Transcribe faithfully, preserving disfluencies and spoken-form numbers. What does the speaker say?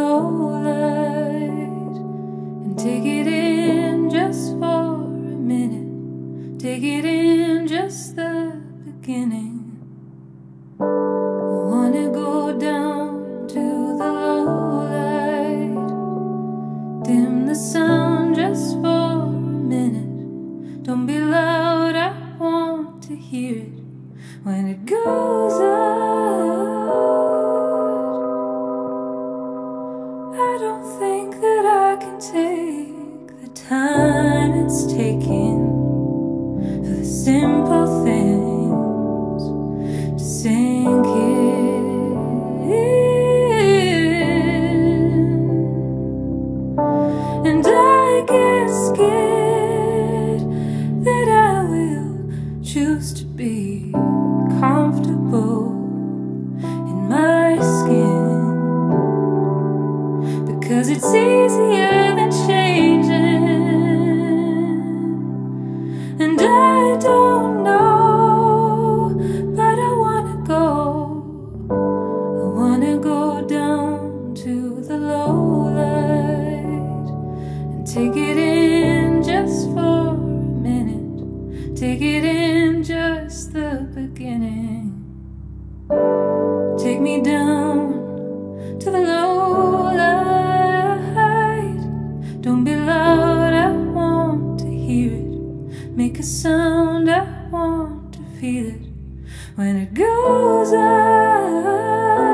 low light and take it in just for a minute. Take it in just the beginning. I wanna go down to the low light. Dim the sound just for a minute. Don't be loud, I want to hear it when it goes out. I don't think that I can take the time it's taking for the simple things to sink in. And I get scared that I will choose to be comfortable in my skin, because it's easier than changing. And I don't know, but I wanna go. I wanna go down to the low light and take it in just for a minute. Take it in just the beginning. Take me down to the low light. Don't be loud, I want to hear it. Make a sound, I want to feel it when it goes out.